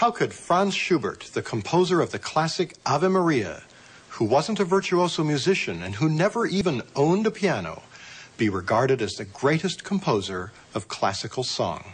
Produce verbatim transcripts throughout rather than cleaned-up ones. How could Franz Schubert, the composer of the classic Ave Maria, who wasn't a virtuoso musician and who never even owned a piano, be regarded as the greatest composer of classical song?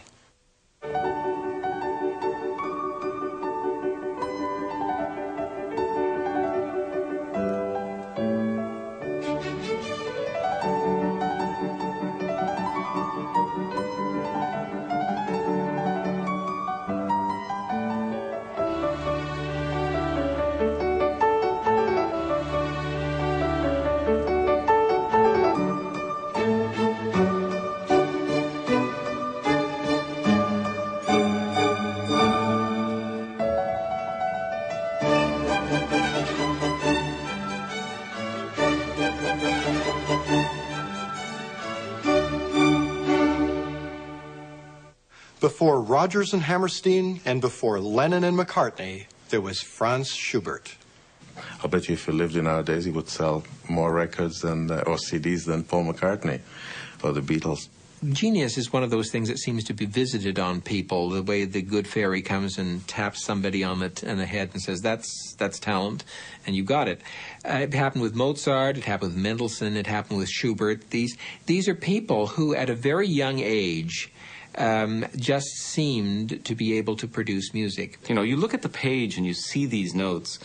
Before Rogers and Hammerstein and before Lennon and McCartney, there was Franz Schubert. I bet you if he lived in our days, he would sell more records than, uh, or C Ds than Paul McCartney or the Beatles. Genius is one of those things that seems to be visited on people, the way the good fairy comes and taps somebody on the, on the head and says, that's, that's talent, and you got it. Uh, it happened with Mozart, it happened with Mendelssohn, it happened with Schubert. These, these are people who, at a very young age, Um, just seemed to be able to produce music. You know, you look at the page and you see these notes,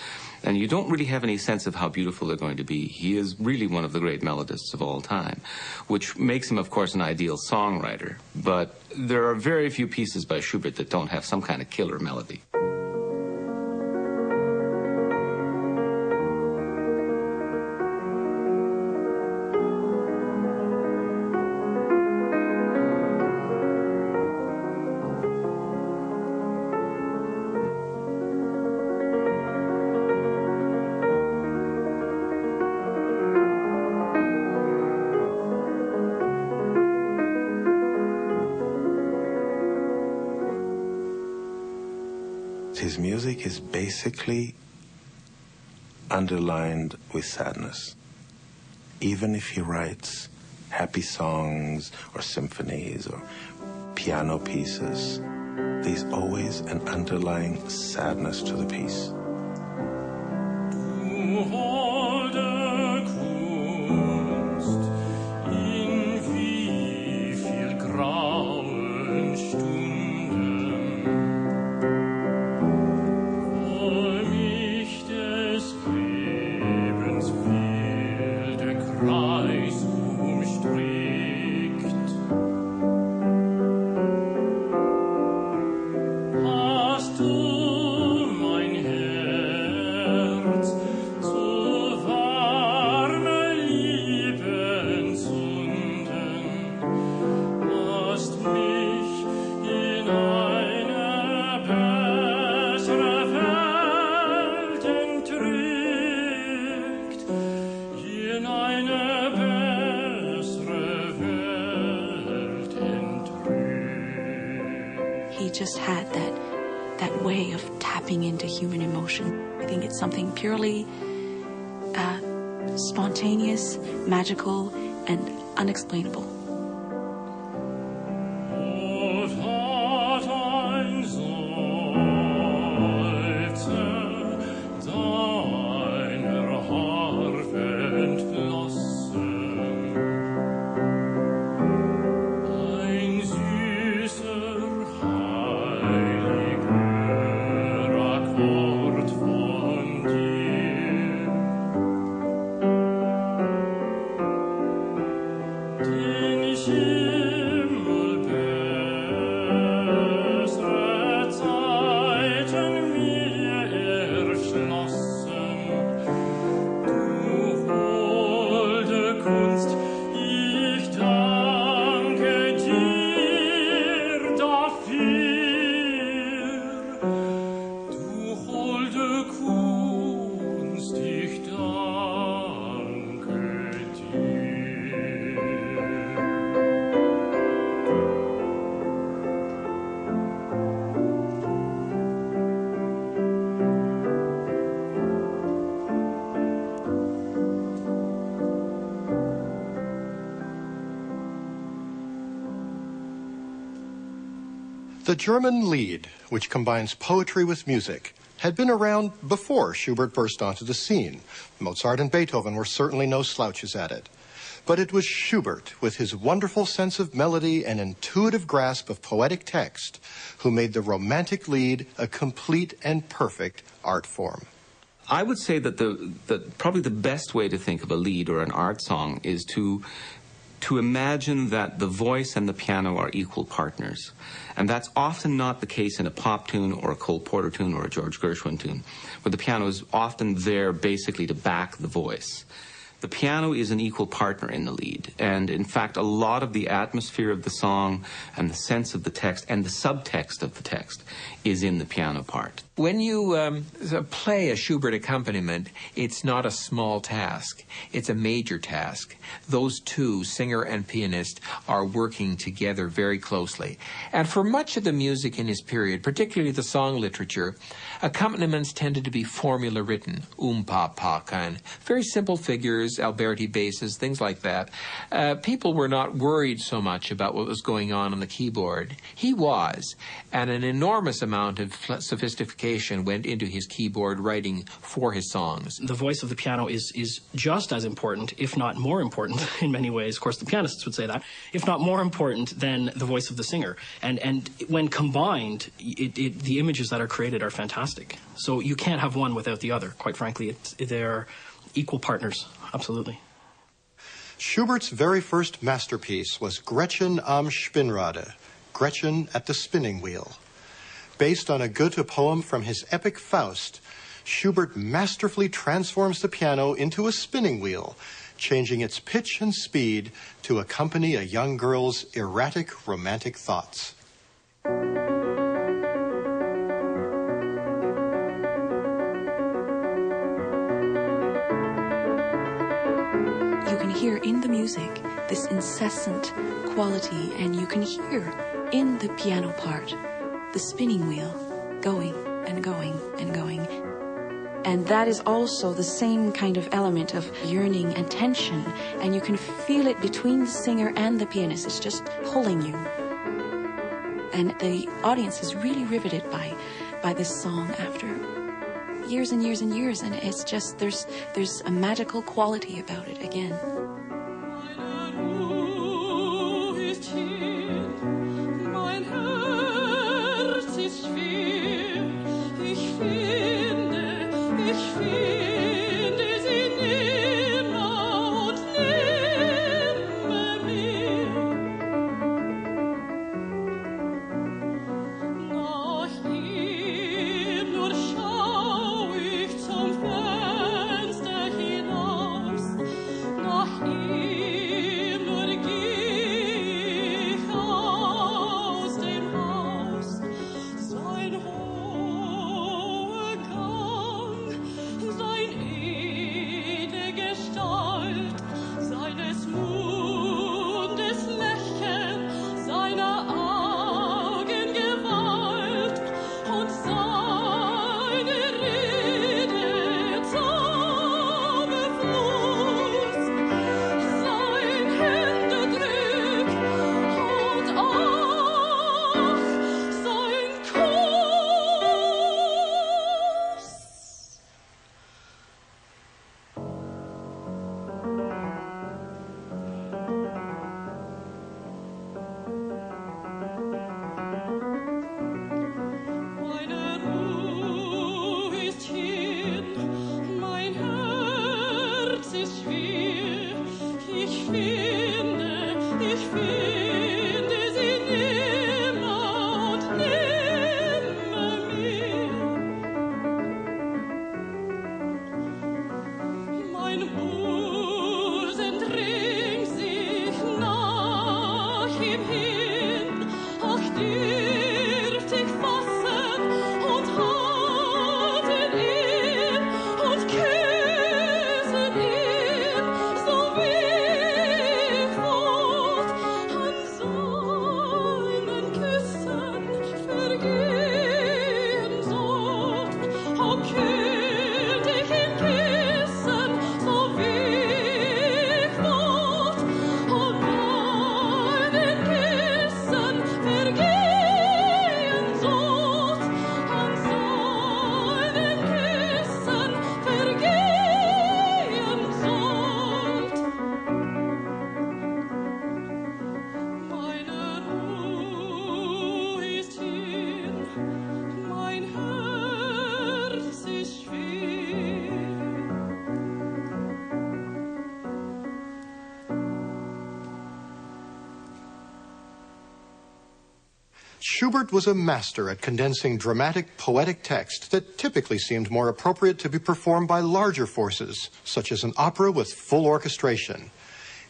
and you don't really have any sense of how beautiful they're going to be. He is really one of the great melodists of all time, which makes him, of course, an ideal songwriter. But there are very few pieces by Schubert that don't have some kind of killer melody. His music is basically underlined with sadness. Even if he writes happy songs or symphonies or piano pieces, there's always an underlying sadness to the piece. Just had that that way of tapping into human emotion. I think it's something purely uh, spontaneous, magical, and unexplainable. Thank you. The German Lied, which combines poetry with music, had been around before Schubert burst onto the scene. Mozart and Beethoven were certainly no slouches at it. But it was Schubert, with his wonderful sense of melody and intuitive grasp of poetic text, who made the Romantic Lied a complete and perfect art form. I would say that the, the probably the best way to think of a lied or an art song is to to imagine that the voice and the piano are equal partners. And that's often not the case in a pop tune or a Cole Porter tune or a George Gershwin tune, where the piano is often there basically to back the voice. The piano is an equal partner in the lied. And in fact, a lot of the atmosphere of the song and the sense of the text and the subtext of the text is in the piano part. When you um, play a Schubert accompaniment, it's not a small task. It's a major task. Those two, singer and pianist, are working together very closely. And for much of the music in his period, particularly the song literature, accompaniments tended to be formula written, um pa pa kind, very simple figures, Alberti basses, things like that. Uh, people were not worried so much about what was going on on the keyboard. He was, and an enormous amount of sophistication went into his keyboard writing for his songs. The voice of the piano is, is just as important, if not more important in many ways, of course the pianists would say that, if not more important than the voice of the singer. And, and when combined, it, it, the images that are created are fantastic. So you can't have one without the other, quite frankly. It's, they're equal partners. Absolutely. Schubert's very first masterpiece was Gretchen am Spinnrade, Gretchen at the Spinning Wheel. Based on a Goethe poem from his epic Faust, Schubert masterfully transforms the piano into a spinning wheel, changing its pitch and speed to accompany a young girl's erratic romantic thoughts. Hear in the music this incessant quality, and you can hear in the piano part the spinning wheel going and going and going. And that is also the same kind of element of yearning and tension, and you can feel it between the singer and the pianist. It's just pulling you. And the audience is really riveted by by this song after years and years and years, and it's just there's there's a magical quality about it again. Oh, Schubert was a master at condensing dramatic, poetic text that typically seemed more appropriate to be performed by larger forces, such as an opera with full orchestration.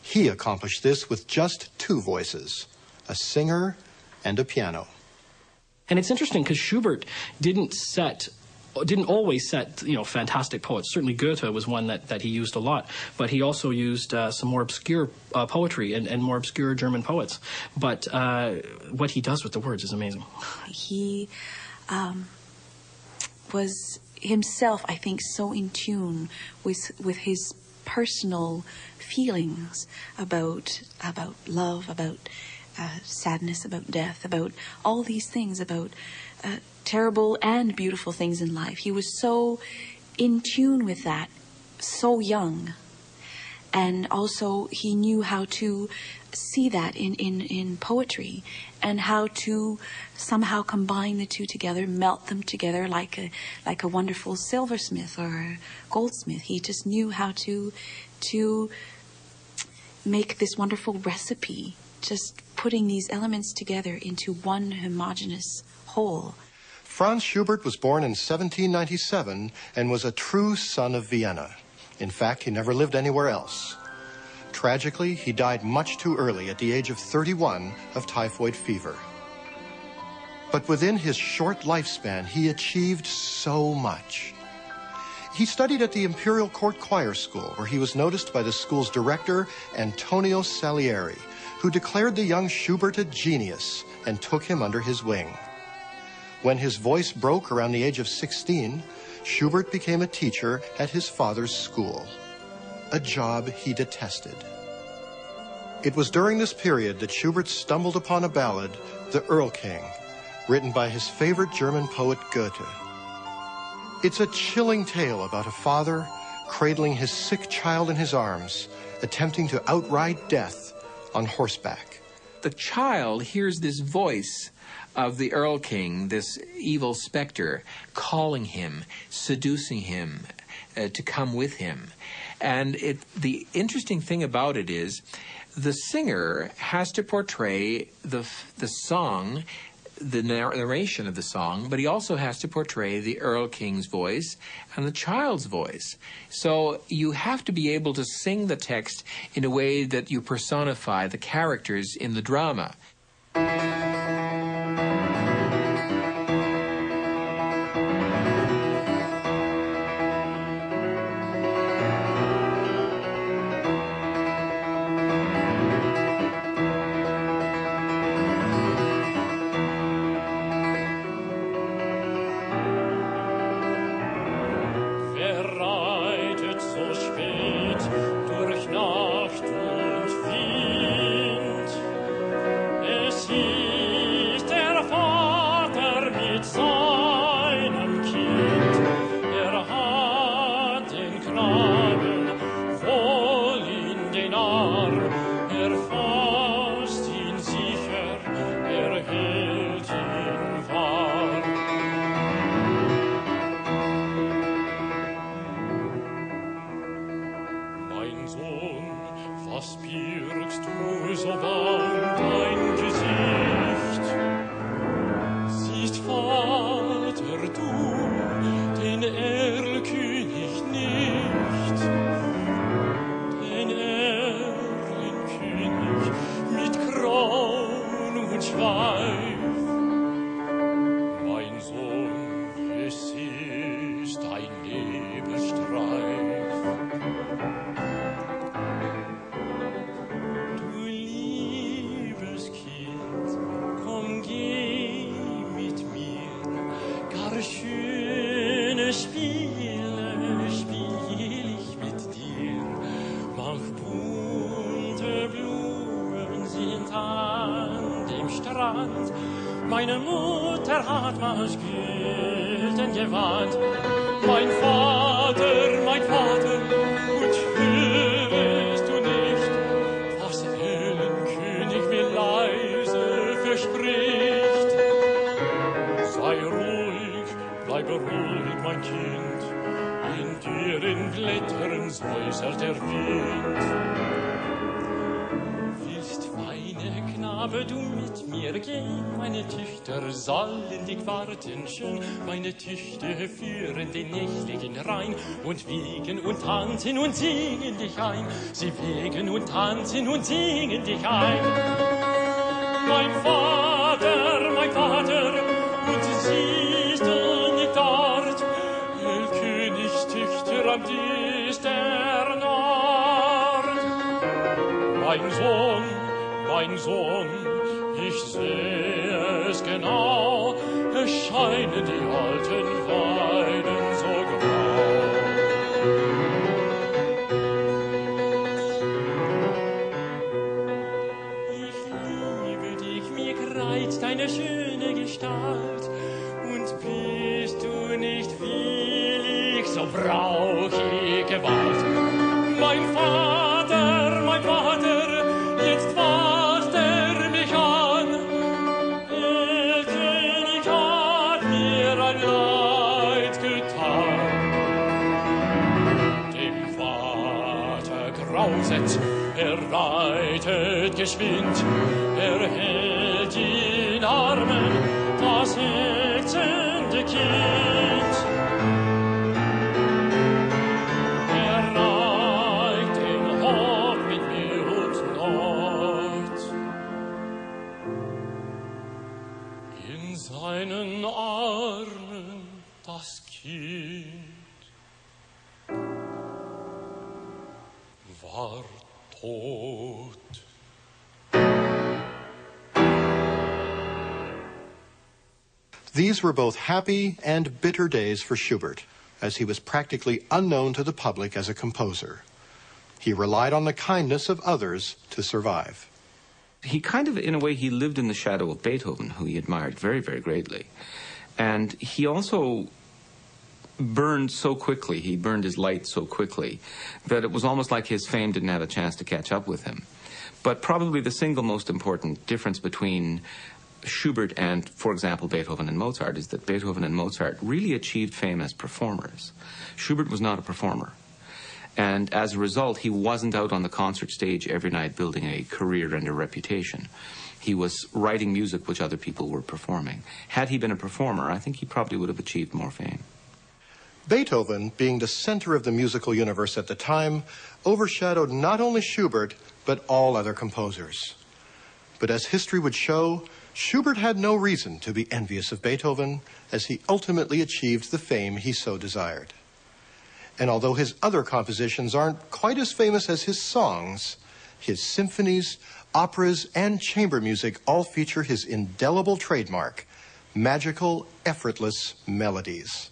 He accomplished this with just two voices, a singer and a piano. And it's interesting because Schubert didn't set... didn't always set, you know, fantastic poets. Certainly Goethe was one that, that he used a lot, but he also used uh, some more obscure uh, poetry and, and more obscure German poets. But uh, what he does with the words is amazing. He um, was himself, I think, so in tune with, with his personal feelings about, about love, about uh, sadness, about death, about all these things, about... Uh, terrible and beautiful things in life. He was so in tune with that, so young. And also he knew how to see that in, in, in poetry and how to somehow combine the two together, melt them together like a, like a wonderful silversmith or a goldsmith. He just knew how to, to make this wonderful recipe, just putting these elements together into one homogeneous whole. Franz Schubert was born in seventeen ninety-seven and was a true son of Vienna. In fact, he never lived anywhere else. Tragically, he died much too early at the age of thirty-one of typhoid fever. But within his short lifespan, he achieved so much. He studied at the Imperial Court Choir School, where he was noticed by the school's director, Antonio Salieri, who declared the young Schubert a genius and took him under his wing. When his voice broke around the age of sixteen, Schubert became a teacher at his father's school, a job he detested. It was during this period that Schubert stumbled upon a ballad, The Earl King, written by his favorite German poet Goethe. It's a chilling tale about a father cradling his sick child in his arms, attempting to outride death on horseback. The child hears this voice of the Earl King, this evil specter, calling him, seducing him uh, to come with him. And it, the interesting thing about it is the singer has to portray the, the song, the narration of the song, but he also has to portray the Earl King's voice and the child's voice. So you have to be able to sing the text in a way that you personify the characters in the drama. Meine Mutter hat manch Gülden gewandt, mein Vater, mein Vater, gut hörest du nicht, was der Heldenkönig mir leise verspricht. Sei ruhig, bleibe ruhig, mein Kind, in dir entblättern säuselt der Wind. Willst meine Gnade? aber du mit mir gehn. Meine Töchter sollen dich warten schön, meine Töchter führen den nächtlichen Rhein und wiegen und tanzen und singen dich ein. Sie wiegen und tanzen und singen dich ein. Mein Vater, mein Vater, und siehst du nicht dort, ihr Königstöchter am düstern Nord. Mein Sohn, mein Sohn, ich sehe es genau, erscheinen die alten Weiden so grau. Ich liebe dich, mir greift deine schöne Gestalt, und bist du nicht willig, so brauch ich Gewalt. Mein Vater, mein Vater, jetzt war er reitet geschwind, er hält in Armen das hetzende Kind. Er reitet in Hoch mit Mühe und Not. In seinen Armen das Kind war tot. These were both happy and bitter days for Schubert, as he was practically unknown to the public as a composer. He relied on the kindness of others to survive. He kind of, in a way, he lived in the shadow of Beethoven, who he admired very, very greatly. And he also burned so quickly, he burned his light so quickly, that it was almost like his fame didn't have a chance to catch up with him. But probably the single most important difference between Schubert and, for example, Beethoven and Mozart is that Beethoven and Mozart really achieved fame as performers. Schubert was not a performer. And as a result, he wasn't out on the concert stage every night building a career and a reputation. He was writing music which other people were performing. Had he been a performer, I think he probably would have achieved more fame. Beethoven, being the center of the musical universe at the time, overshadowed not only Schubert, but all other composers. But as history would show, Schubert had no reason to be envious of Beethoven, as he ultimately achieved the fame he so desired. And although his other compositions aren't quite as famous as his songs, his symphonies, operas, and chamber music all feature his indelible trademark, magical, effortless melodies.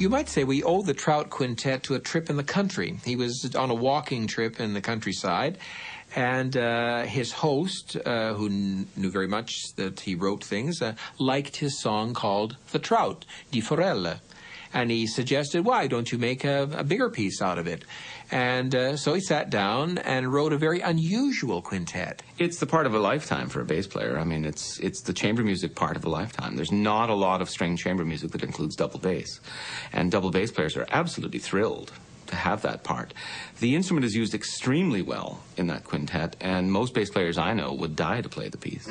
You might say we owe the Trout Quintet to a trip in the country. He was on a walking trip in the countryside, and uh, his host, uh, who knew very much that he wrote things, uh, liked his song called The Trout, Di Forelle. And he suggested, why don't you make a, a bigger piece out of it? And uh, so he sat down and wrote a very unusual quintet. It's the part of a lifetime for a bass player. I mean, it's, it's the chamber music part of a lifetime. There's not a lot of string chamber music that includes double bass. And double bass players are absolutely thrilled to have that part. The instrument is used extremely well in that quintet, and most bass players I know would die to play the piece.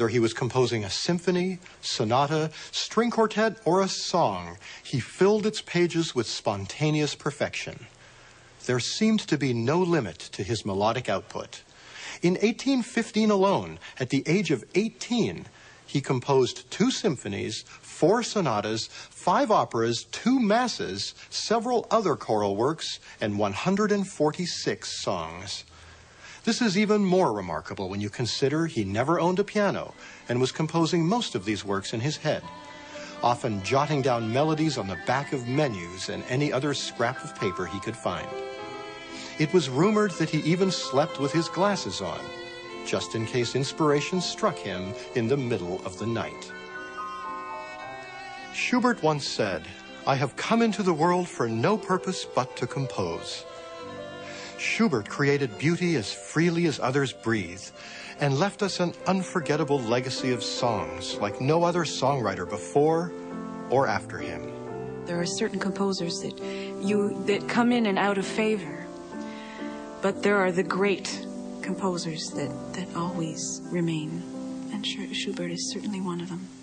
whether he was composing a symphony, sonata, string quartet, or a song, he filled its pages with spontaneous perfection. There seemed to be no limit to his melodic output. In eighteen fifteen alone, at the age of eighteen, he composed two symphonies, four sonatas, five operas, two masses, several other choral works, and one hundred forty-six songs. This is even more remarkable when you consider he never owned a piano and was composing most of these works in his head, often jotting down melodies on the back of menus and any other scrap of paper he could find. It was rumored that he even slept with his glasses on, just in case inspiration struck him in the middle of the night. Schubert once said, "I have come into the world for no purpose but to compose." Schubert created beauty as freely as others breathe and left us an unforgettable legacy of songs like no other songwriter before or after him. There are certain composers that, you, that come in and out of favor, but there are the great composers that, that always remain, and Schubert is certainly one of them.